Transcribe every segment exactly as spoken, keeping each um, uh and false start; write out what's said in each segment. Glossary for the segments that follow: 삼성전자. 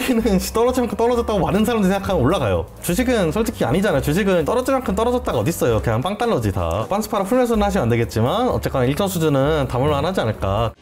코인은 떨어지면 떨어졌다고 많은 사람들이 생각하면 올라가요. 주식은 솔직히 아니잖아요. 주식은 떨어질 만큼 떨어졌다가 어딨어요. 그냥 빵달러지 다. 빤스파라 풀매수는 하시면 안 되겠지만 어쨌거나 일정 수준은 담을만 하지 않을까.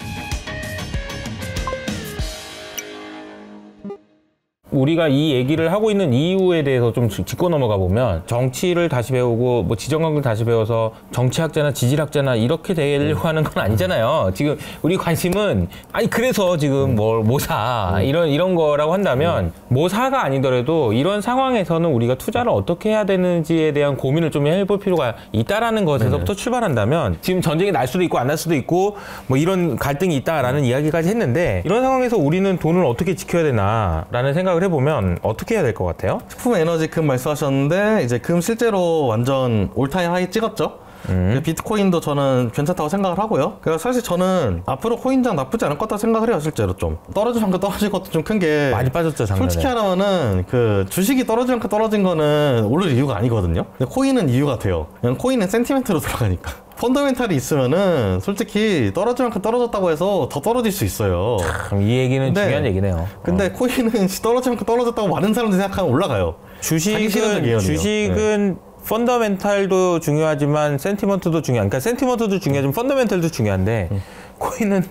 우리가 이 얘기를 하고 있는 이유에 대해서 좀 짚고 넘어가 보면, 정치를 다시 배우고 뭐 지정학을 다시 배워서 정치학자나 지질학자나 이렇게 되려고 하는 건 아니잖아요. 지금 우리 관심은 아니 그래서 지금 뭘 뭐 사 이런 이런 거라고 한다면, 뭐 사가 아니더라도 이런 상황에서는 우리가 투자를 어떻게 해야 되는지에 대한 고민을 좀 해볼 필요가 있다라는 것에서부터 출발한다면, 지금 전쟁이 날 수도 있고 안 날 수도 있고 뭐 이런 갈등이 있다라는 이야기까지 했는데, 이런 상황에서 우리는 돈을 어떻게 지켜야 되나라는 생각을 해보면 어떻게 해야 될 것 같아요? 식품 에너지 금 말씀하셨는데, 이제 금 실제로 완전 올타임 하이 찍었죠? 음. 비트코인도 저는 괜찮다고 생각을 하고요. 그래서 사실 저는 앞으로 코인장 나쁘지 않을 것 같다고 생각을 해요. 실제로 좀 떨어질 만큼 떨어질 것도 좀 큰 게 많이 빠졌죠 작년에. 솔직히 하면은 그 주식이 떨어질 만큼 떨어진 거는 오를 이유가 아니거든요. 근데 코인은 이유가 돼요. 그냥 코인은 센티멘트로 들어가니까. 펀더멘탈이 있으면은 솔직히 떨어질 만큼 떨어졌다고 해서 더 떨어질 수 있어요. 참, 이 얘기는 근데, 중요한 얘기네요. 근데 어. 코인은 떨어질 만큼 떨어졌다고 많은 사람들이 생각하면 올라가요. 주식은 주식은 네. 펀더멘탈도 중요하지만 센티먼트도 중요한, 그러니까 센티먼트도 중요하지만 펀더멘탈도 중요한데 음. 코인은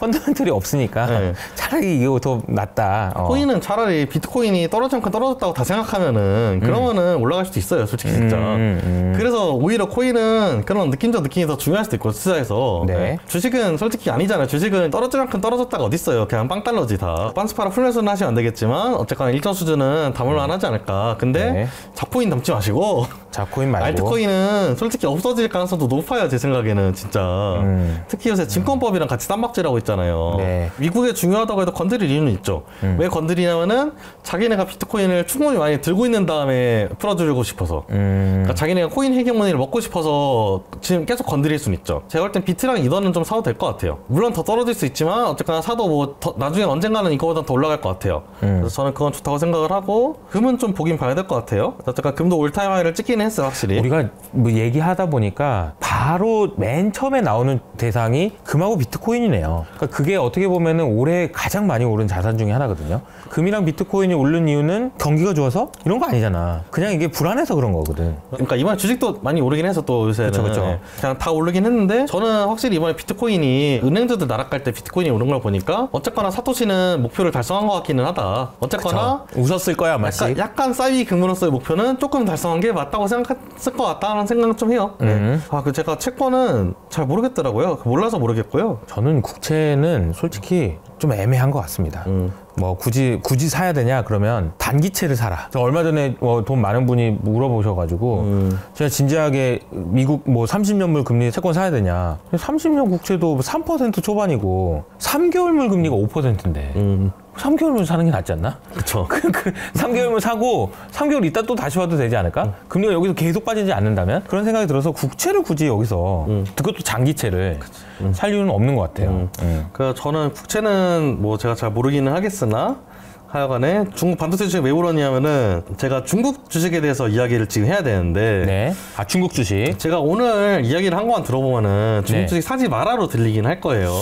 펀더멘털이 없으니까 네. 차라리 이거 더 낫다. 어. 코인은 차라리 비트코인이 떨어질 만큼 떨어졌다고 다 생각하면은 그러면은 음. 올라갈 수도 있어요. 솔직히 진짜. 음, 음. 그래서 오히려 코인은 그런 느낌적 느낌이 더 중요할 수도 있고 투자에서. 네. 네. 주식은 솔직히 아니잖아요. 주식은 떨어질 만큼 떨어졌다가 어딨어요. 그냥 빵달러지 다. 빤스파라 풀매수는 하시면 안 되겠지만 어쨌거나 일정 수준은 담을만 하지 않을까. 근데 네. 잡코인 담지 마시고 잡코인 말고 알트코인은 솔직히 없어질 가능성도 높아요. 제 생각에는 진짜. 음. 특히 요새 증권법이 이랑 같이 쌈박질하고 있잖아요. 네. 미국에 중요하다고 해도 건드릴 이유는 있죠. 음. 왜 건드리냐면은 자기네가 비트코인을 충분히 많이 들고 있는 다음에 풀어주고 싶어서. 음. 그러니까 자기네가 코인 해경문의를 먹고 싶어서 지금 계속 건드릴 수는 있죠. 제가 볼 땐 비트랑 이더는 좀 사도 될 것 같아요. 물론 더 떨어질 수 있지만 어쨌거나 사도 뭐 더, 나중에 언젠가는 이거보다 더 올라갈 것 같아요. 음. 그래서 저는 그건 좋다고 생각을 하고, 금은 좀 보긴 봐야 될 것 같아요. 어쨌거나 금도 올타임 하이를 찍기는 했어요. 확실히. 우리가 뭐 얘기하다 보니까 바로 맨 처음에 나오는 대상이 금하고 비트코인이네요. 그러니까 그게 어떻게 보면은 올해 가장 많이 오른 자산 중에 하나거든요. 금이랑 비트코인이 오른 이유는 경기가 좋아서 이런 거 아니잖아. 그냥 이게 불안해서 그런 거거든. 그러니까 이번에 주식도 많이 오르긴 해서 또 요새는. 그쵸, 그쵸. 네. 그냥 다 오르긴 했는데, 저는 확실히 이번에 비트코인이 은행주들 날아갈 때 비트코인이 오른 걸 보니까 어쨌거나 사토시는 목표를 달성한 것 같기는 하다. 어쨌거나 그쵸. 웃었을 거야 아마. 약간, 약간 싸이 금으로서의 목표는 조금 달성한 게 맞다고 생각했을 것 같다는 생각은 좀 해요. 네. 아, 그 제가 채권은 잘 모르겠더라고요. 몰라서 모르겠고요. 저는 국채는 솔직히 좀 애매한 것 같습니다. 음. 뭐 굳이 굳이 사야 되냐 그러면 단기채를 사라. 얼마 전에 뭐 돈 많은 분이 물어보셔가지고 음. 제가 진지하게 미국 뭐 삼십 년물 금리 채권 사야 되냐. 삼십 년 국채도 삼 퍼센트 초반이고 삼 개월물 금리가 오 퍼센트인데 음. 삼 개월물 사는 게 낫지 않나? 그쵸. 삼 개월물 사고 삼 개월 있다 또 다시 와도 되지 않을까? 음. 금리가 여기서 계속 빠지지 않는다면? 그런 생각이 들어서 국채를 굳이 여기서 음. 그것도 장기채를 음. 살 이유는 없는 것 같아요. 음. 음. 그러니까 저는 국채는 뭐 제가 잘 모르기는 하겠으나 하여간에 중국 반도체 주식 왜 오르냐면은, 제가 중국 주식에 대해서 이야기를 지금 해야 되는데 네. 아 중국 주식? 제가 오늘 이야기를 한 것만 들어보면은 중국 네. 주식 사지 마라로 들리긴 할 거예요.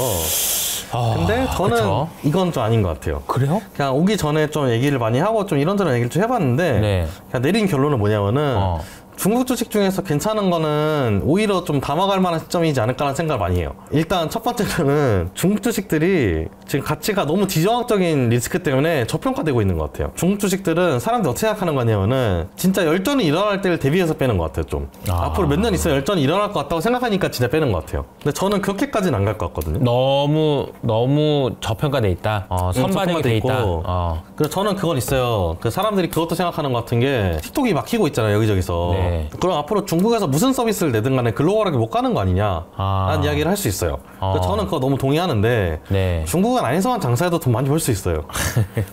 근데 저는 그쵸? 이건 좀 아닌 것 같아요. 그래요? 그냥 오기 전에 좀 얘기를 많이 하고 좀 이런저런 얘기를 좀 해봤는데 네. 그냥 내린 결론은 뭐냐면은 어. 중국 주식 중에서 괜찮은 거는 오히려 좀 담아갈 만한 시점이지 않을까라는 생각을 많이 해요. 일단 첫 번째로는 중국 주식들이 지금 가치가 너무 지정학적인 리스크 때문에 저평가되고 있는 것 같아요. 중국 주식들은 사람들이 어떻게 생각하는 거냐면은 진짜 열전이 일어날 때를 대비해서 빼는 것 같아요. 좀 아. 앞으로 몇 년 있어 열전이 일어날 것 같다고 생각하니까 진짜 빼는 것 같아요. 근데 저는 그렇게까지는 안 갈 것 같거든요. 너무 너무 저평가돼 있다. 어, 선반영이 돼 있다. 어. 그래서 저는 그건 있어요. 그 사람들이 그것도 생각하는 것 같은 게, 틱톡이 막히고 있잖아요 여기저기서. 네. 네. 그럼 앞으로 중국에서 무슨 서비스를 내든 간에 글로벌하게 못 가는 거 아니냐 라는 아. 이야기를 할 수 있어요. 아. 저는 그거 너무 동의하는데 네. 중국은 안에서만 장사해도 돈 많이 벌 수 있어요.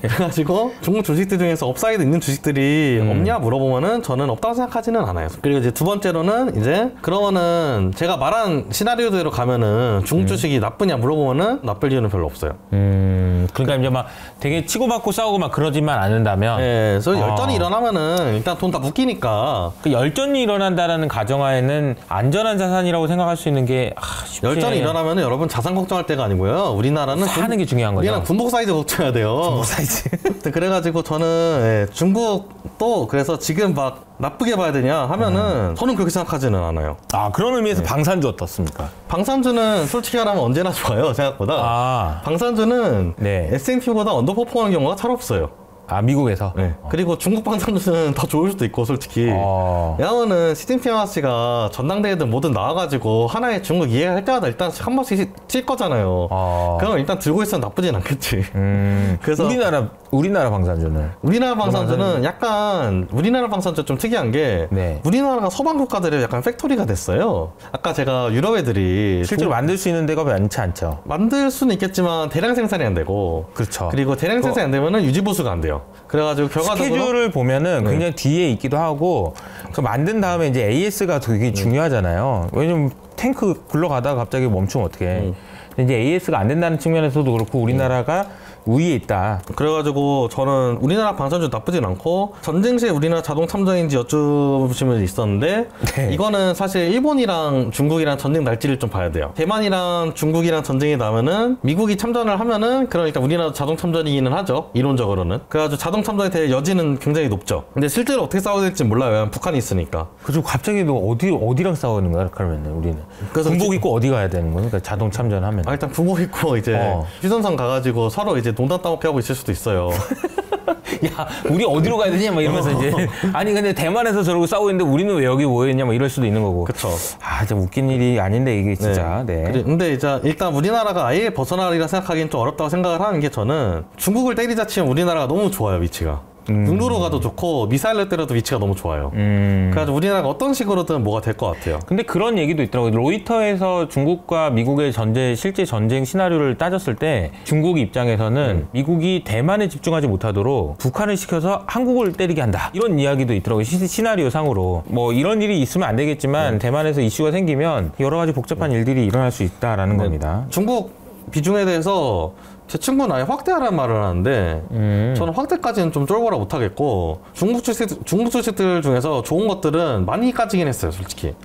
그래가지고 중국 주식들 중에서 업사이드 있는 주식들이 음. 없냐 물어보면은 저는 없다고 생각하지는 않아요. 그리고 이제 두 번째로는 이제 그러면은 제가 말한 시나리오대로 가면은 중국 음. 주식이 나쁘냐 물어보면은 나쁠 이유는 별로 없어요. 음. 음, 그러니까 이제 막 되게 치고받고 싸우고 막 그러지만 않는다면. 예, 그래서 열전이 어. 일어나면은 일단 돈 다 묶이니까. 그 열전이 일어난다라는 가정하에는 안전한 자산이라고 생각할 수 있는 게 아, 쉽지. 열전이 일어나면은 여러분 자산 걱정할 때가 아니고요. 우리나라는 사는 군, 게 중요한 거죠. 우리나라 군복 사이즈 걱정해야 돼요. 군복 사이즈. 그래가지고 저는 예, 중국도 그래서 지금 막 나쁘게 봐야 되냐 하면은 음. 저는 그렇게 생각하지는 않아요. 아, 그런 의미에서 네. 방산주 어떻습니까? 방산주는 솔직히 말하면 언제나 좋아요, 생각보다. 아. 방산주는 네. 에스 앤 피보다 언더퍼포먼 경우가 잘 없어요. 아, 미국에서? 네. 어. 그리고 중국 방산주는 더 좋을 수도 있고, 솔직히. 어. 왜냐면은 시진핑 아저씨가 전당대회든 뭐든 나와가지고 하나의 중국 이해할 때마다 일단 한 번씩 찔 거잖아요. 어. 그럼 일단 들고 있으면 나쁘진 않겠지. 음. 그래서 우리나라, 우리나라 방산주는? 우리나라 방산주는 그 약간, 우리나라 방산주 좀 특이한 게, 네. 우리나라가 서방 국가들의 약간 팩토리가 됐어요. 아까 제가 유럽 애들이. 실제로 도... 만들 수 있는 데가 많지 않죠. 만들 수는 있겠지만 대량 생산이 안 되고. 그렇죠. 그리고 대량 그거... 생산이 안 되면은 유지보수가 안 돼요. 그래가지고 결과적으로 스케줄을 보면은 굉장히 네. 뒤에 있기도 하고 그 만든 다음에 이제 에이 에스가 되게 네. 중요하잖아요. 왜냐면 탱크 굴러가다가 갑자기 멈추면 어떡해. 네. 근데 이제 에이 에스가 안 된다는 측면에서도 그렇고 우리나라가 네. 우위에 있다. 그래가지고 저는 우리나라 방산주 나쁘진 않고 전쟁 시에 우리나라 자동 참전인지 여쭤보시면 있었는데 네. 이거는 사실 일본이랑 중국이랑 전쟁 날지를 좀 봐야 돼요. 대만이랑 중국이랑 전쟁이 나면은 미국이 참전을 하면은 그럼 일단 우리나라 자동 참전이기는 하죠. 이론적으로는. 그래가지고 자동 참전에 대해 여지는 굉장히 높죠. 근데 실제로 어떻게 싸워야 될지 몰라요. 북한이 있으니까. 그래서 갑자기 너 어디 어디랑 싸우는 거야? 그러면 우리는 그래서 군복 입고 어디 가야 되는 거니까 자동 참전하면. 아, 일단 군복 입고 이제 어. 휴전선 가가지고 서로 이제 농담 따먹기하고 있을 수도 있어요. 야, 우리 어디로 가야 되냐 막 이러면서 이제 아니 근데 대만에서 저러고 싸우고 있는데 우리는 왜 여기 모여있냐 막 이럴 수도 있는 거고. 그렇죠. 아, 좀 웃긴 일이 아닌데 이게 진짜. 네. 네. 근데 이제 일단 우리나라가 아예 벗어나리라 생각하기는 좀 어렵다고 생각을 하는 게 저는 중국을 때리자 치면 우리나라가 너무 좋아요, 위치가. 음. 육로로 가도 좋고 미사일로 때려도 위치가 너무 좋아요. 음. 그래서 우리나라가 어떤 식으로든 뭐가 될 것 같아요. 근데 그런 얘기도 있더라고요. 로이터에서 중국과 미국의 전제, 실제 전쟁 시나리오를 따졌을 때 중국 입장에서는 음. 미국이 대만에 집중하지 못하도록 북한을 시켜서 한국을 때리게 한다. 이런 이야기도 있더라고요. 시, 시나리오 상으로. 뭐 이런 일이 있으면 안 되겠지만 음. 대만에서 이슈가 생기면 여러 가지 복잡한 음. 일들이 일어날 수 있다라는 음. 겁니다. 중국 비중에 대해서 제 친구는 아예 확대하라는 말을 하는데 음. 저는 확대까지는 좀 쫄보라 못하겠고 중국 주식, 중국 주식들 중에서 좋은 것들은 많이 까지긴 했어요, 솔직히.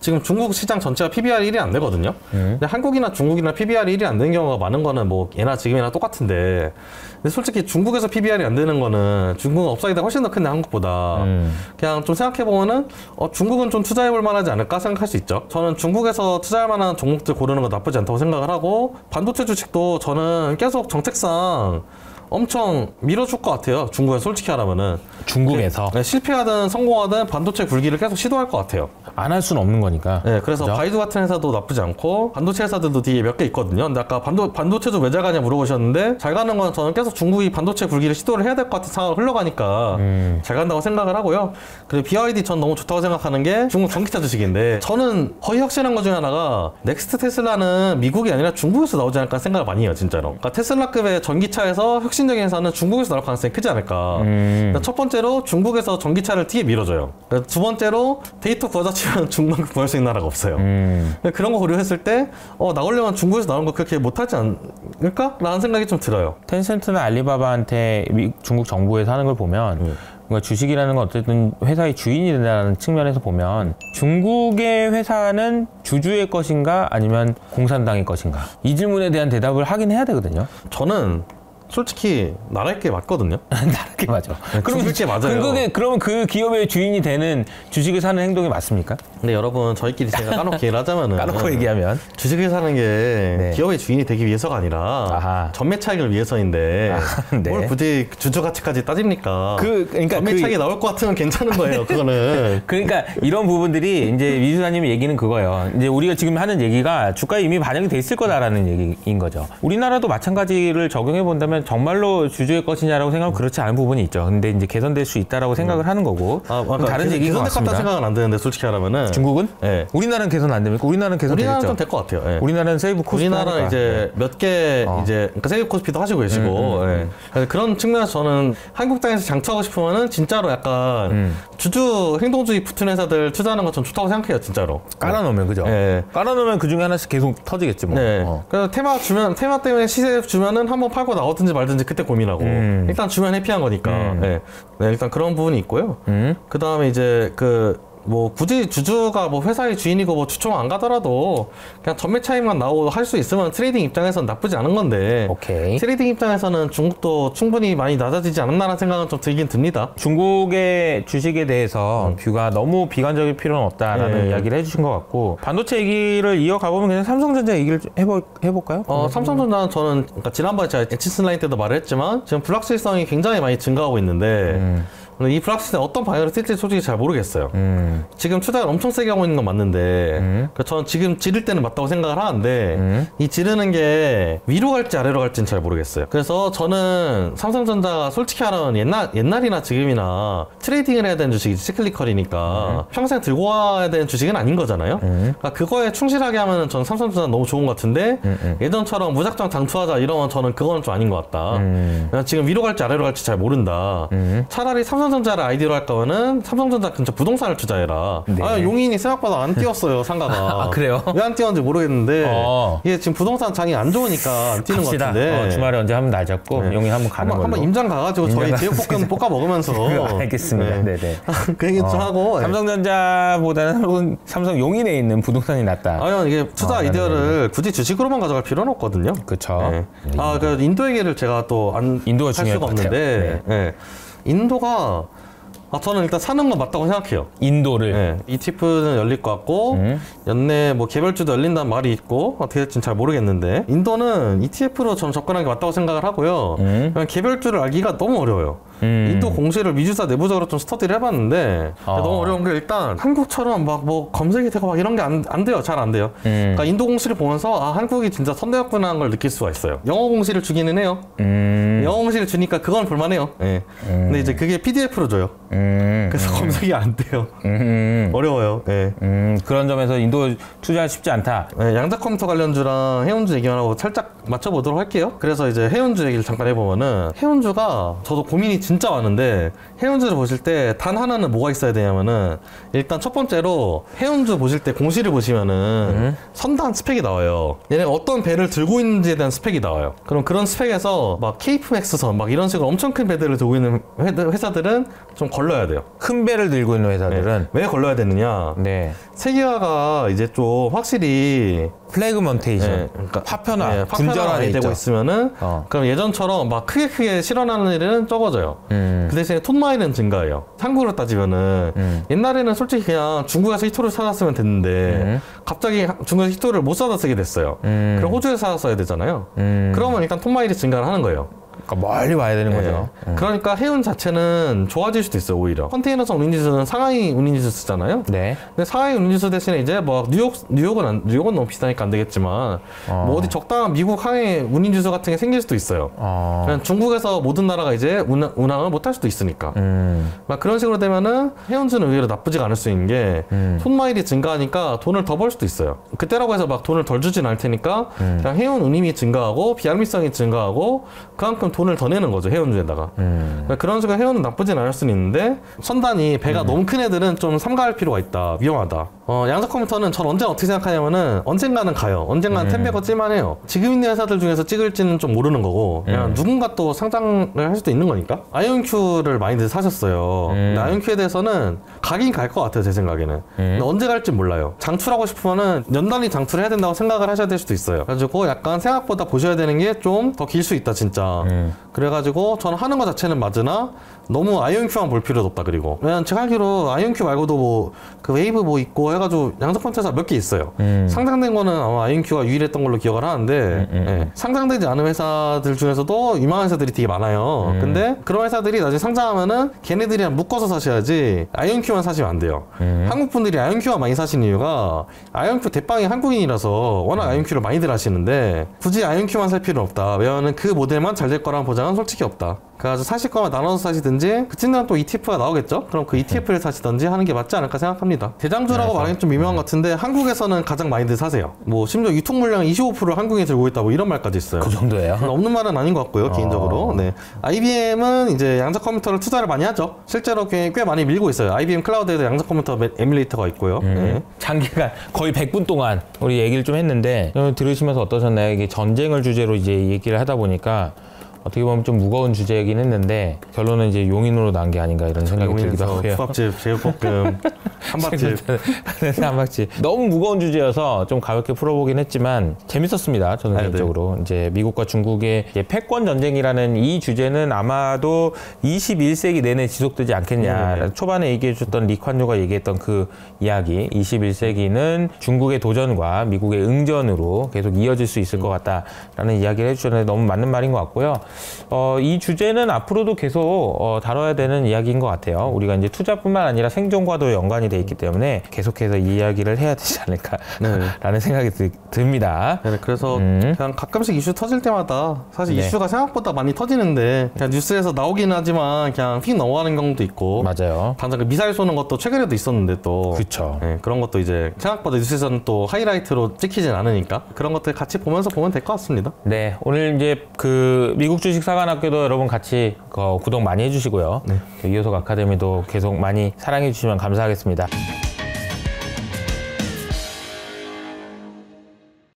지금 중국 시장 전체가 피비알 일이 안 되거든요. 음. 근데 한국이나 중국이나 피비알 일이 안 되는 경우가 많은 거는 뭐 예나 지금이나 똑같은데 근데 솔직히 중국에서 피비알이 안 되는 거는 중국은 업사이드가 훨씬 더 큰데 한국보다 음. 그냥 좀 생각해보면은 어, 중국은 좀 투자해볼 만하지 않을까 생각할 수 있죠. 저는 중국에서 투자할 만한 종목들 고르는 거 나쁘지 않다고 생각을 하고 반도체 주식도 저는 계속 정책상 엄청 밀어줄 것 같아요. 중국에서 솔직히 하라면은 중국에서 네, 실패하든 성공하든 반도체 굴기를 계속 시도할 것 같아요. 안 할 수는 없는 거니까. 네, 그래서 그죠? 바이두 같은 회사도 나쁘지 않고 반도체 회사들도 뒤에 몇 개 있거든요. 근데 아까 반도 반도체도 왜 잘 가냐 물어보셨는데 잘 가는 건 저는 계속 중국이 반도체 굴기를 시도를 해야 될 것 같은 상황 흘러가니까 음. 잘 간다고 생각을 하고요. 그리고 비와이디 전 너무 좋다고 생각하는 게 중국 전기차 주식인데 저는 거의 확실한 것 중에 하나가 넥스트 테슬라는 미국이 아니라 중국에서 나오지 않을까 생각을 많이 해요, 진짜로. 그러니까 테슬라급의 전기차에서 혁신 신적인 회사는 중국에서 나올 가능성이 크지 않을까. 음. 첫 번째로 중국에서 전기차를 뒤에 밀어줘요. 두 번째로 데이터 구하자 치면 중국만큼 구할 수 있는 나라가 없어요. 음. 그런 거 고려했을 때 어, 나오려면 중국에서 나오는 거 그렇게 못하지 않을까? 라는 생각이 좀 들어요. 텐센트나 알리바바한테 중국 정부에서 하는 걸 보면 음. 그러니까 주식이라는 건 어쨌든 회사의 주인이 된다는 측면에서 보면 중국의 회사는 주주의 것인가 아니면 공산당의 것인가 이 질문에 대한 대답을 하긴 해야 되거든요. 저는 솔직히 나랄 게 맞거든요. 나랄 게 맞아. 그럼 그게 맞아요. 근데 그러면 그 기업의 주인이 되는 주식을 사는 행동이 맞습니까? 근데 여러분 저희끼리 제가 까놓고 얘기를 하자면은 까놓고 얘기하면 주식을 사는 게 네. 기업의 주인이 되기 위해서가 아니라 아하. 전매 차익을 위해서인데 아하, 네. 뭘 굳이 주주 가치까지 따집니까? 그 그러니까 전매 그... 차익이 나올 것 같으면 괜찮은 거예요. 그거는. 그러니까 이런 부분들이 이제 미수사님의 얘기는 그거예요. 이제 우리가 지금 하는 얘기가 주가에 이미 반영이 돼 있을 거다라는 얘기인 거죠. 우리나라도 마찬가지를 적용해 본다면. 정말로 주주의 것이냐라고 생각하면 그렇지 않은 부분이 있죠. 근데 이제 개선될 수 있다라고 생각을 하는 거고. 아, 그러니까 다른 얘기인 것 같습니다. 개선될 것 같다 생각은 안 되는데 솔직히 하라면은 중국은? 네. 우리나라는 개선 안 됩니까? 우리나라는 개선 되겠죠. 우리나라는 좀 될 것 같아요. 네. 우리나라는 세이브 코스피. 우리나라는 이제 네. 몇 개 어. 이제 그러니까 세이브 코스피도 하시고 계시고. 음, 음, 네. 그래서 그런 측면에서 저는 한국 땅에서 장착하고 싶으면은 진짜로 약간 음. 주주 행동주의 붙은 회사들 투자하는 건 전 좋다고 생각해요, 진짜로. 깔아놓으면 그죠? 네. 깔아놓으면 그 중에 하나씩 계속 터지겠지 뭐. 네. 어. 그래서 테마 주면 테마 때문에 시세 주면은 한번 팔고 나오든. 사든지 말든지 그때 고민하고 음. 일단 주면 해피한 거니까 음. 네. 네, 일단 그런 부분이 있고요. 음. 그 다음에 이제 그 뭐 굳이 주주가 뭐 회사의 주인이고 뭐 주총 안 가더라도 그냥 전매 차익만 나오고 할 수 있으면 트레이딩 입장에서는 나쁘지 않은 건데 오케이. 트레이딩 입장에서는 중국도 충분히 많이 낮아지지 않았나라는 생각은 좀 들긴 듭니다. 중국의 주식에 대해서 음. 뷰가 너무 비관적일 필요는 없다라는 네. 이야기를 해주신 것 같고, 반도체 얘기를 이어가보면 그냥 삼성전자 얘기를 해보, 해볼까요? 어, 삼성전자는 저는 그러니까 지난번에 제가 엣지슬라인 때도 말을 했지만 지금 불확실성이 굉장히 많이 증가하고 있는데 음. 이 불확실성이 어떤 방향으로 쓸지 솔직히 잘 모르겠어요. 음. 지금 투자를 엄청 세게 하고 있는 건 맞는데 음. 저는 지금 지를 때는 맞다고 생각을 하는데 음. 이 지르는 게 위로 갈지 아래로 갈지는 잘 모르겠어요. 그래서 저는 삼성전자가 솔직히 하라면 옛날, 옛날이나 지금이나 트레이딩을 해야 되는 주식이 시클리컬이니까 음. 평생 들고 와야 되는 주식은 아닌 거잖아요. 음. 그러니까 그거에 충실하게 하면 저는 삼성전자 너무 좋은 것 같은데 음, 음. 예전처럼 무작정 장투하자 이러면 저는 그건 좀 아닌 것 같다. 음. 지금 위로 갈지 아래로 갈지 잘 모른다. 음. 차라리 삼성 삼성전자를 아이디어로 할 거면은 삼성전자 근처 부동산을 투자해라. 네. 아, 용인이 생각보다 안 뛰었어요, 상가가. 아, 그래요? 왜 안 뛰었는지 모르겠는데 어. 이게 지금 부동산 장이 안 좋으니까 안 뛰는 갑시다. 것 같은데 어, 주말에 언제 한번 날 잡고 네. 용인 한번 가는 걸로. 한번 임장 가가지고 저희 제육볶음 볶아 먹으면서. 알겠습니다. 네. 네네. 그 얘기 좀 어. 하고. 삼성전자보다는 삼성 용인에 있는 부동산이 낫다. 아니요, 이게 투자 어, 아이디어를 네. 굳이 주식으로만 가져갈 필요는 없거든요. 그렇죠. 네. 음. 아, 그 인도 얘기를 제가 또 안 인도가 할 수가 없는데. 네. 네. 인도가 아, 저는 일단 사는 건 맞다고 생각해요. 인도를. 네, 이티에프는 열릴 것 같고 음. 연내 뭐 개별주도 열린다는 말이 있고 어떻게 될지는 잘 모르겠는데 인도는 이티에프로 저는 접근하는 게 맞다고 생각을 하고요. 음. 개별주를 알기가 너무 어려워요. 음. 인도 공시를 미주사 내부적으로 좀 스터디를 해봤는데 어. 너무 어려운 게 일단 한국처럼 막 뭐 검색이 되고 막 이런 게 안 안 돼요. 잘 안 돼요. 음. 그러니까 인도 공시를 보면서 아, 한국이 진짜 선대였구나 하는 걸 느낄 수가 있어요. 영어 공시를 주기는 해요. 음. 영어 공시를 주니까 그건 볼만해요. 네. 음. 근데 이제 그게 피디에프로 줘요. 음. 그래서 음. 검색이 안 돼요. 음. 어려워요. 네. 음. 그런 점에서 인도 투자하기 쉽지 않다. 네, 양자컴퓨터 관련주랑 해운주 얘기만 하고 살짝 맞춰보도록 할게요. 그래서 이제 해운주 얘기를 잠깐 해보면은 해운주가 저도 고민이 진짜 많은데 해운주를 보실 때 단 하나는 뭐가 있어야 되냐면은 일단 첫 번째로 해운주 보실 때 공시를 보시면은 음. 선단 스펙이 나와요. 얘네 어떤 배를 들고 있는지에 대한 스펙이 나와요. 그럼 그런 스펙에서 막 케이프맥스선 막 이런 식으로 엄청 큰 배들을 들고 있는 회사들은 좀 걸러야 돼요. 큰 배를 들고 있는 회사들은. 네. 왜 걸러야 되느냐. 네. 세계화가 이제 좀 확실히 플래그먼테이션, 네, 그러니까 파편화, 네, 분절화가 되고 있으면은 어. 그럼 예전처럼 막 크게 크게 실현하는 일은 적어져요. 음. 그 대신에 톤마일은 증가해요. 한국으로 따지면은 음. 옛날에는 솔직히 그냥 중국에서 히토를 사다 쓰면 됐는데 음. 갑자기 중국에서 히토를 못 사다 쓰게 됐어요. 음. 그럼 호주에서 사다 써야 되잖아요. 음. 그러면 일단 톤마일이 증가를 하는 거예요. 그러니까 멀리 와야 되는 네. 거죠. 음. 그러니까 해운 자체는 좋아질 수도 있어요. 오히려 컨테이너성 운임지수는 상하이 운임지수 쓰잖아요. 네. 근데 상하이 운임지수 대신에 이제 뭐 뉴욕 뉴욕은 안, 뉴욕은 너무 비싸니까 안 되겠지만 어. 뭐 어디 적당한 미국 하해 운임지수 같은 게 생길 수도 있어요. 어. 그냥 중국에서 모든 나라가 이제 운항, 운항을 못할 수도 있으니까. 음. 막 그런 식으로 되면은 해운주는 의외로 나쁘지가 않을 수 있는 게 음. 손마일이 증가하니까 돈을 더 벌 수도 있어요. 그때라고 해서 막 돈을 덜 주진 않을 테니까 음. 그냥 해운 운임이 증가하고 비합리성이 증가하고 그만큼 돈을 더 내는 거죠, 해운주에다가. 음. 그러니까 그런 식으로 해운은 나쁘진 않을 수는 있는데 선단이 배가 음. 너무 큰 애들은 좀 삼가할 필요가 있다, 위험하다. 어, 양자 컴퓨터는 전 언제 어떻게 생각하냐면은 언젠가는 가요. 언젠가는 텐배거 음. 찜하네요. 지금 있는 회사들 중에서 찍을지는 좀 모르는 거고 그냥 음. 누군가 또 상장을 할 수도 있는 거니까. 아이온큐를 많이들 사셨어요. 음. 근데 아이온큐에 대해서는 가긴 갈 것 같아요, 제 생각에는. 음. 근데 언제 갈지 몰라요. 장출하고 싶으면은 연단위 장출을 해야 된다고 생각을 하셔야 될 수도 있어요. 그래가지고 약간 생각보다 보셔야 되는 게 좀 더 길 수 있다, 진짜. 음. 그래가지고 저는 하는 거 자체는 맞으나 너무 아이온큐만 볼 필요도 없다. 그리고 왜냐면 제가 알기로 아이온큐 말고도 뭐 그 웨이브 뭐 있고 해가지고 양적 펀트사 몇 개 있어요. 음. 상장된 거는 아마 아이온큐가 유일했던 걸로 기억을 하는데 음, 음. 예. 상장되지 않은 회사들 중에서도 유망한 회사들이 되게 많아요. 음. 근데 그런 회사들이 나중에 상장하면은 걔네들이랑 묶어서 사셔야지 아이온큐만 사시면 안 돼요. 음. 한국 분들이 아이온큐만 많이 사신 이유가 아이온큐 대빵이 한국인이라서 워낙 음. 아이온큐를 많이들 하시는데 굳이 아이온큐만 살 필요는 없다. 왜냐면 그 모델만 잘 될 거라는 보장은 솔직히 없다. 그래서 사실 거면 나눠서 사시든지 그쯤 또 이티에프가 나오겠죠? 그럼 그 이티에프를 사시든지 하는 게 맞지 않을까 생각합니다. 대장주라고 네, 말하기 좀 미묘한 것 같은데 한국에서는 가장 많이들 사세요. 뭐 심지어 유통 물량 이십오 퍼센트 한국에 들고 있다 뭐 이런 말까지 있어요. 그 정도예요? 없는 말은 아닌 것 같고요, 어... 개인적으로. 네. 아이비엠은 이제 양자 컴퓨터를 투자를 많이 하죠. 실제로 꽤, 꽤 많이 밀고 있어요. 아이비엠 클라우드에도 양자 컴퓨터 에뮬레이터가 있고요. 음. 네. 장기간 거의 백 분 동안 우리 얘기를 좀 했는데 들으시면서 어떠셨나요? 이게 전쟁을 주제로 이제 얘기를 하다 보니까 어떻게 보면 좀 무거운 주제이긴 했는데 결론은 이제 용인으로 난 게 아닌가 이런 생각이 들기도 하고요. 국밥집, 제육볶음, 한박집. 한박집. 너무 무거운 주제여서 좀 가볍게 풀어보긴 했지만 재밌었습니다. 저는 아, 개인적으로. 네. 이제 미국과 중국의 이제 패권 전쟁이라는 이 주제는 아마도 이십일 세기 내내 지속되지 않겠냐. 네, 네. 초반에 얘기해 주셨던 리콴유가 얘기했던 그 이야기. 이십일 세기는 중국의 도전과 미국의 응전으로 계속 이어질 수 있을 것 같다라는 이야기를 해주셨는데 너무 맞는 말인 것 같고요. 어, 이 주제는 앞으로도 계속 어, 다뤄야 되는 이야기인 것 같아요. 우리가 이제 투자뿐만 아니라 생존과도 연관이 돼 있기 때문에 계속해서 이 이야기를 해야 되지 않을까라는 네. 생각이 드, 듭니다. 네, 그래서 음. 그냥 가끔씩 이슈 터질 때마다 사실 네. 이슈가 생각보다 많이 터지는데 그냥 뉴스에서 나오긴 하지만 그냥 휙 넘어가는 경우도 있고 맞아요. 당장 그 미사일 쏘는 것도 최근에도 있었는데 또 그쵸. 네, 그런 것도 이제 생각보다 뉴스에서는 또 하이라이트로 찍히진 않으니까 그런 것들 같이 보면서 보면 될 것 같습니다. 네, 오늘 이제 그 미국 미국 주식 사관학교도 여러분 같이 어, 구독 많이 해주시고요. 네. 이효석 아카데미도 계속 많이 사랑해주시면 감사하겠습니다.